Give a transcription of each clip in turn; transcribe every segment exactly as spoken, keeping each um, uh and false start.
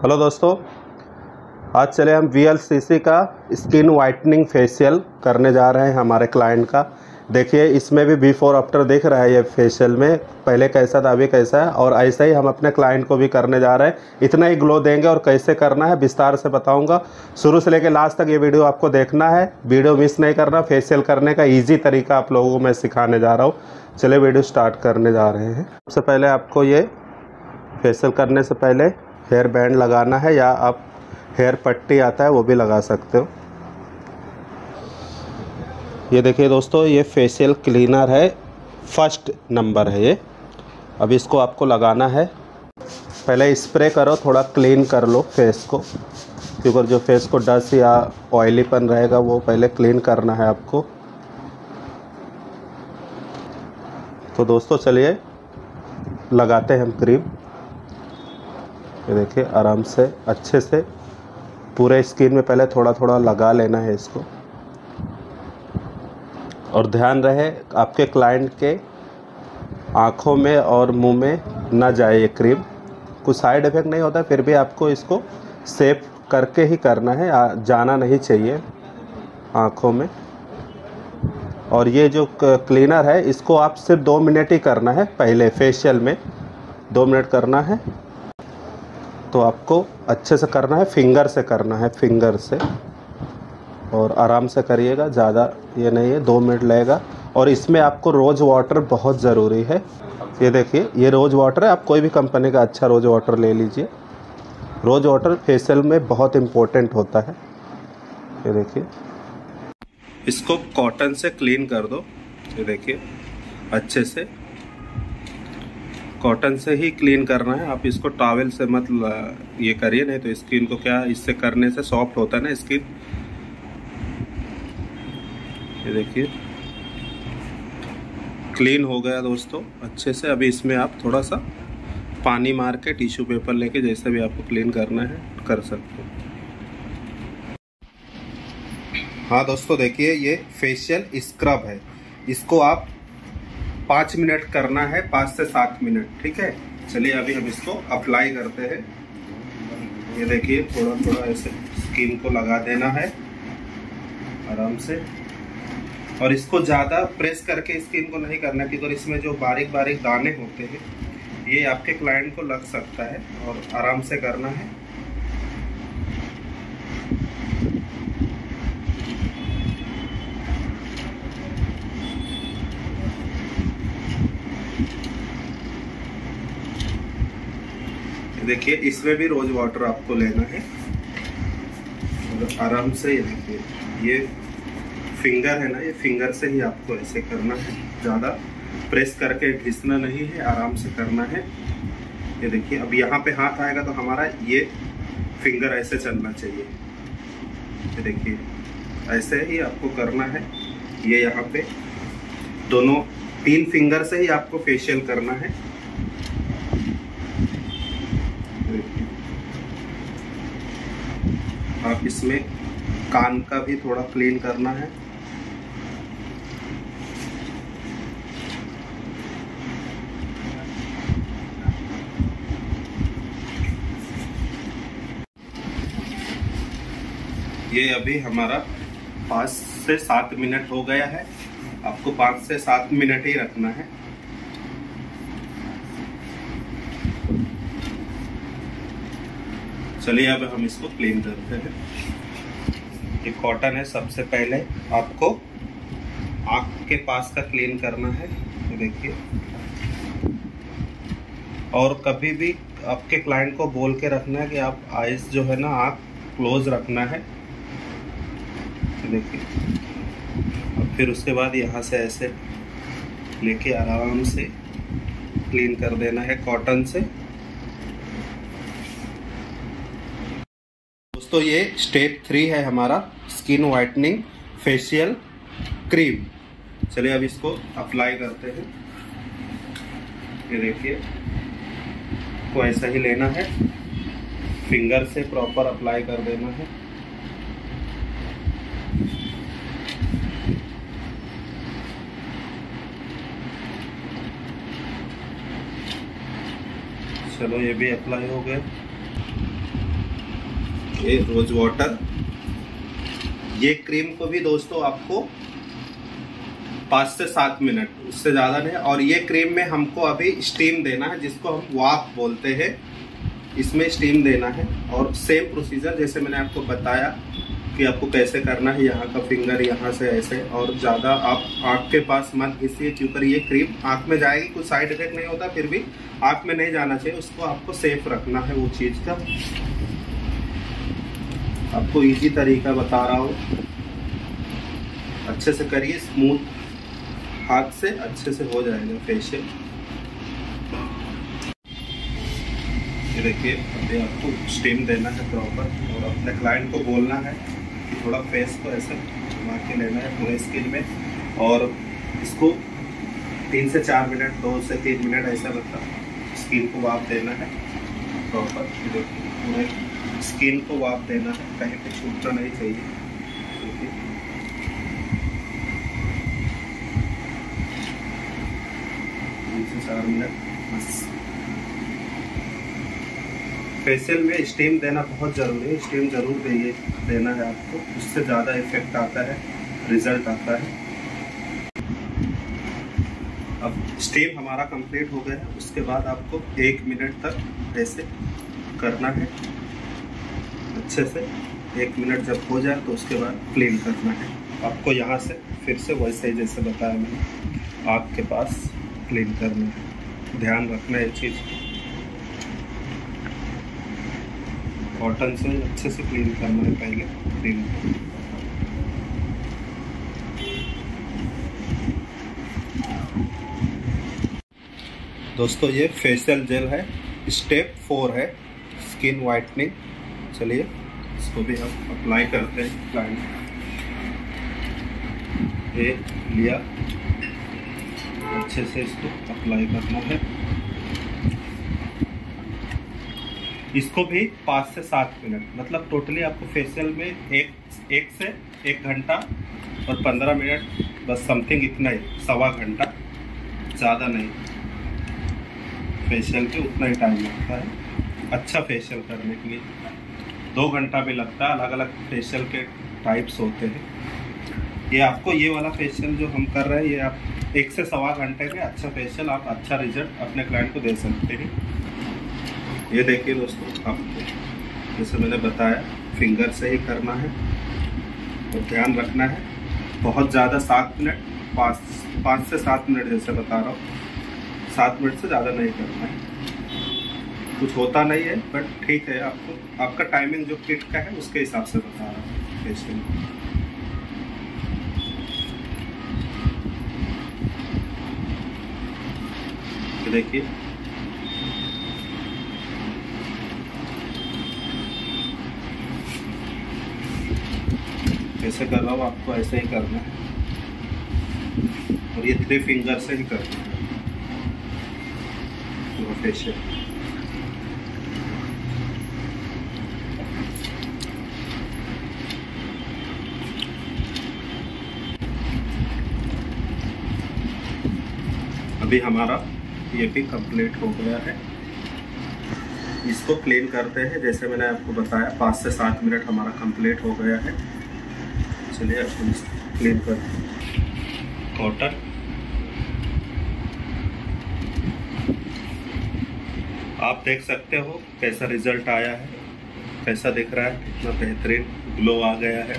Hello दोस्तों, आज चले हम वी एल सी का स्किन वाइटनिंग फेशियल करने जा रहे हैं हमारे क्लाइंट का। देखिए इसमें भी बिफोर आफ्टर दिख रहा है, ये फेशियल में पहले कैसा था अभी कैसा है, और ऐसा ही हम अपने क्लाइंट को भी करने जा रहे हैं। इतना ही ग्लो देंगे और कैसे करना है विस्तार से बताऊंगा। शुरू से लेकर लास्ट तक ये वीडियो आपको देखना है, वीडियो मिस नहीं करना। फेशियल करने का ईजी तरीका आप लोगों को मैं सिखाने जा रहा हूँ। चले वीडियो स्टार्ट करने जा रहे हैं। सबसे पहले आपको ये फेशियल करने से पहले हेयर बैंड लगाना है, या आप हेयर पट्टी आता है वो भी लगा सकते हो। ये देखिए दोस्तों, ये फेशियल क्लीनर है, फर्स्ट नंबर है ये। अब इसको आपको लगाना है। पहले स्प्रे करो, थोड़ा क्लीन कर लो फेस को, क्योंकि जो फेस को डस्ट या ऑयलीपन रहेगा वो पहले क्लीन करना है आपको। तो दोस्तों चलिए लगाते हैं हम क्रीम। ये देखिए आराम से अच्छे से पूरे स्किन में पहले थोड़ा थोड़ा लगा लेना है इसको। और ध्यान रहे आपके क्लाइंट के आँखों में और मुंह में ना जाए ये क्रीम। कुछ साइड इफ़ेक्ट नहीं होता, फिर भी आपको इसको सेफ करके ही करना है, जाना नहीं चाहिए आँखों में। और ये जो क्लीनर है इसको आप सिर्फ दो मिनट ही करना है, पहले फेशियल में दो मिनट करना है। तो आपको अच्छे से करना है, फिंगर से करना है, फिंगर से, और आराम से करिएगा, ज़्यादा ये नहीं है, दो मिनट लगेगा। और इसमें आपको रोज़ वाटर बहुत ज़रूरी है। ये देखिए ये रोज़ वाटर है, आप कोई भी कंपनी का अच्छा रोज़ वाटर ले लीजिए। रोज़ वाटर फेशियल में बहुत इम्पोर्टेंट होता है। ये देखिए इसको कॉटन से क्लीन कर दो। ये देखिए अच्छे से कॉटन से ही क्लीन करना है। आप इसको टॉवेल से मत ये करिए, नहीं तो स्किन को क्या, इससे करने से सॉफ्ट होता है ना स्किन। ये देखिए क्लीन हो गया दोस्तों अच्छे से। अभी इसमें आप थोड़ा सा पानी मार के टिश्यू पेपर लेके जैसे भी आपको क्लीन करना है कर सकते हो। हाँ दोस्तों देखिए ये फेशियल स्क्रब है, इसको आप पाँच मिनट करना है, पाँच से सात मिनट, ठीक है। चलिए अभी हम इसको अप्लाई करते हैं। ये देखिए थोड़ा थोड़ा ऐसे स्किन को लगा देना है आराम से, और इसको ज़्यादा प्रेस करके स्किन को नहीं करना, क्योंकि इसमें जो बारीक बारीक दाने होते हैं ये आपके क्लाइंट को लग सकता है, और आराम से करना है। देखिए इसमें भी रोज वाटर आपको लेना है आराम से। ये देखिए ये फिंगर है ना, ये फिंगर से ही आपको ऐसे करना है, ज़्यादा प्रेस करके घिसना नहीं है, आराम से करना है। ये देखिए अब यहाँ पे हाथ आएगा तो हमारा ये फिंगर ऐसे चलना चाहिए। ये देखिए ऐसे ही आपको करना है। ये यहाँ पे दोनों तीन फिंगर से ही आपको फेशियल करना है। आप इसमें कान का भी थोड़ा क्लीन करना है। ये अभी हमारा पाँच से सात मिनट हो गया है, आपको पाँच से सात मिनट ही रखना है। चलिए अब हम इसको क्लीन करते हैं। ये कॉटन है, सबसे पहले आपको आँख के पास का क्लीन करना है। ये देखिए, और कभी भी आपके क्लाइंट को बोल के रखना है कि आप आईज जो है ना आँख क्लोज रखना है। देखिए अब फिर उसके बाद यहाँ से ऐसे लेके आराम से क्लीन कर देना है कॉटन से। तो ये स्टेप थ्री है हमारा स्किन वाइटनिंग फेशियल क्रीम। चलिए अब इसको अप्लाई करते हैं। ये देखिए को ऐसा ही लेना है, फिंगर से प्रॉपर अप्लाई कर देना है। चलो ये भी अप्लाई हो गए। ये रोज़ वाटर, ये क्रीम को भी दोस्तों आपको पाँच से सात मिनट, उससे ज़्यादा नहीं। और ये क्रीम में हमको अभी स्टीम देना है, जिसको हम वाप बोलते हैं, इसमें स्टीम देना है। और सेम प्रोसीजर जैसे मैंने आपको बताया कि आपको कैसे करना है, यहाँ का फिंगर यहाँ से ऐसे। और ज़्यादा आप आँख के पास मत घिसिए, क्योंकि ये क्रीम आँख में जाएगी, कुछ साइड इफेक्ट नहीं होता, फिर भी आँख में नहीं जाना चाहिए, उसको आपको सेफ रखना है वो चीज़ का। आपको इजी तरीका बता रहा हूँ, अच्छे से करिए, स्मूथ हाथ से अच्छे से हो जाएगा फेशियल। ये देखिए अभी आपको स्टीम देना है प्रॉपर, और अपने क्लाइंट को बोलना है कि थोड़ा फेस को ऐसे घुमा के लेना है पूरे स्किन में, और इसको तीन से चार मिनट, दो से तीन मिनट ऐसा मतलब स्किन को वाप देना है प्रॉपर। ये देखिए पूरे स्किन को वाप देना है, कहीं पे छूटना नहीं चाहिए। चार मिनट बस। फेशियल में स्टीम देना बहुत ज़रूरी है, स्टीम जरूर दे देना है आपको, उससे ज़्यादा इफेक्ट आता है, रिजल्ट आता है। अब स्टीम हमारा कंप्लीट हो गया है, उसके बाद आपको एक मिनट तक ऐसे करना है अच्छे से। एक मिनट जब हो जाए तो उसके बाद क्लीन करना है आपको, यहाँ से फिर से वैसे ही जैसे बताया मैंने, आँख के पास क्लीन करना है, ध्यान रखना है ये चीज़। कॉटन से अच्छे से क्लीन करना है पहले क्लीन। दोस्तों ये फेशियल जेल है, स्टेप फोर है स्किन वाइटनिंग। चलिए इसको भी हम अप्लाई करते हैं क्लाइंट। ये लिया, अच्छे से इसको अप्लाई करना है। इसको भी पाँच से सात मिनट, मतलब टोटली आपको फेशियल में एक एक से एक घंटा और पंद्रह मिनट बस समथिंग, इतना ही, सवा घंटा, ज़्यादा नहीं। फेशियल के उतना ही टाइम लगता है अच्छा फेशियल करने के लिए, दो घंटा भी लगता है। अलग अलग फेशियल के टाइप्स होते हैं। ये आपको ये वाला फेशियल जो हम कर रहे हैं, ये आप एक से सवा घंटे में अच्छा फेशियल, आप अच्छा रिजल्ट अपने क्लाइंट को दे सकते हैं। ये देखिए दोस्तों, आपको जैसे मैंने बताया फिंगर से ही करना है, तो ध्यान रखना है बहुत ज़्यादा, सात मिनट पाँच पाँच से सात मिनट जैसे बता रहा हूँ, सात मिनट से ज़्यादा नहीं करना है। कुछ होता नहीं है, बट ठीक है, आपको आपका टाइमिंग जो किट का है उसके हिसाब से बता रहा हूँ फेशियल। देखिए कैसे कर रहा हूँ, आपको ऐसे ही करना है, और ये थ्री फिंगर से ही करना है फेशियल। अभी हमारा ये भी कंप्लीट हो गया है। इसको क्लीन करते हैं, जैसे मैंने आपको बताया पाँच से सात मिनट हमारा कंप्लीट हो गया है। चलिए अब क्लीन करते हैं। कॉटन आप देख सकते हो कैसा रिजल्ट आया है, कैसा दिख रहा है, कितना बेहतरीन ग्लो आ गया है।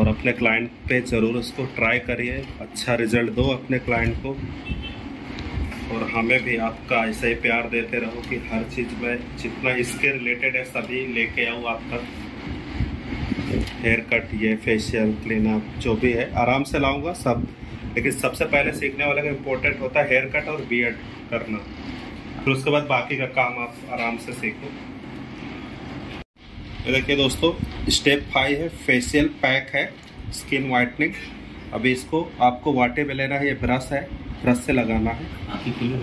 और अपने क्लाइंट पे ज़रूर उसको ट्राई करिए, अच्छा रिजल्ट दो अपने क्लाइंट को। और हमें भी आपका ऐसे ही प्यार देते रहो कि हर चीज़ में जितना इसके रिलेटेड है सभी लेके आऊँ आप तक। हेयर कट, ये फेशियल, क्लीनअप, जो भी है आराम से लाऊंगा सब, लेकिन सबसे पहले सीखने वाले का इम्पोर्टेंट होता है हेयर कट और बियर्ड करना, फिर उसके बाद बाकी का काम आप आराम से सीखो। देखिए दोस्तों स्टेप फाइव है फेशियल पैक है स्किन वाइटनिंग। अभी इसको आपको वाटे में लेना है, ये ब्रश है, ब्रश से लगाना है,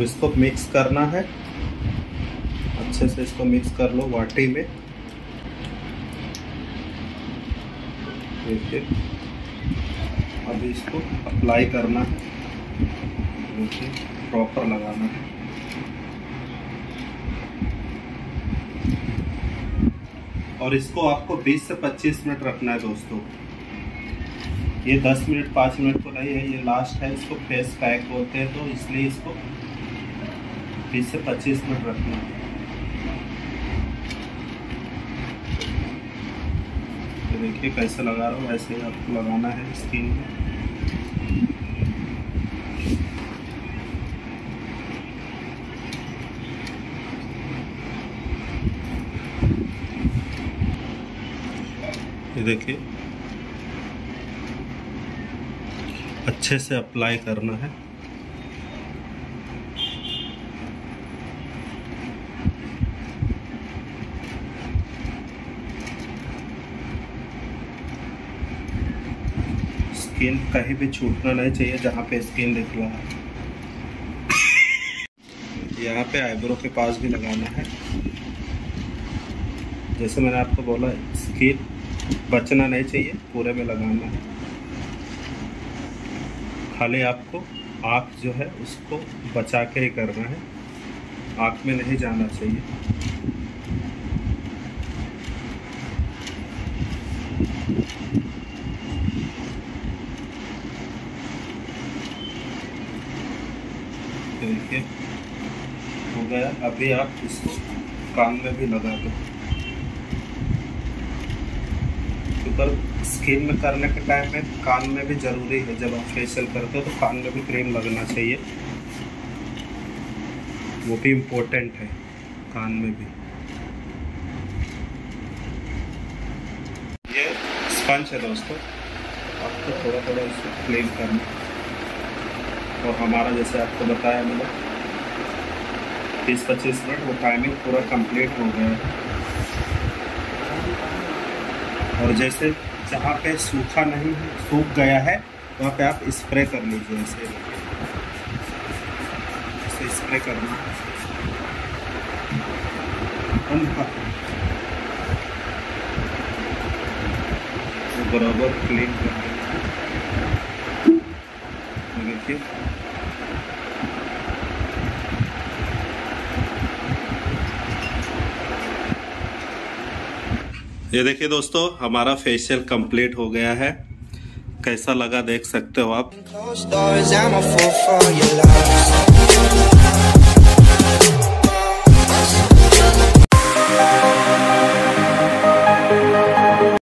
इसको मिक्स करना है अच्छे से, इसको मिक्स कर लो वाटी में। देखिए अभी इसको अप्लाई करना है, बिल्कुल से प्रॉपर लगाना है। और इसको आपको बीस से पच्चीस मिनट रखना है दोस्तों। ये दस मिनट पाँच मिनट तो नहीं है, ये लास्ट है। इसको फेस पैक बोलते हैं, तो इसलिए इसको बीस से पच्चीस मिनट रखना है। तो देखिए कैसे लगा रहा हूँ, ऐसे ही आपको लगाना है स्किन में। ये देखिए अच्छे से अप्लाई करना है। स्किन कहीं भी छूटना नहीं चाहिए जहाँ पे स्किन दिख रहा है। यहाँ पे आईब्रो के पास भी लगाना है। जैसे मैंने आपको बोला, स्किन बचना नहीं चाहिए, पूरे में लगाना है। खाली आपको आँख जो है उसको बचा के ही करना है, आँख में नहीं जाना चाहिए। देखिए हो गया। अभी आप इसको कान में भी लगा दो। पर स्किन में करने के टाइम में कान में भी ज़रूरी है। जब आप फेशियल करते हो तो कान में भी क्रीम लगना चाहिए, वो भी इम्पोर्टेंट है। कान में भी ये स्पंज है दोस्तों, आपको थोड़ा थोड़ा इसको क्लीन करना। और हमारा जैसे आपको बताया मैंने बीस पच्चीस मिनट वो टाइमिंग पूरा कंप्लीट हो गया है। और जैसे जहाँ पे सूखा नहीं सूख गया है वहाँ पे आप स्प्रे कर लीजिए, ऐसे ऐसे स्प्रे करना। बराबर क्लीन कर देखिए, ये देखिए दोस्तों हमारा फेशियल कंप्लीट हो गया है। कैसा लगा देख सकते हो आप।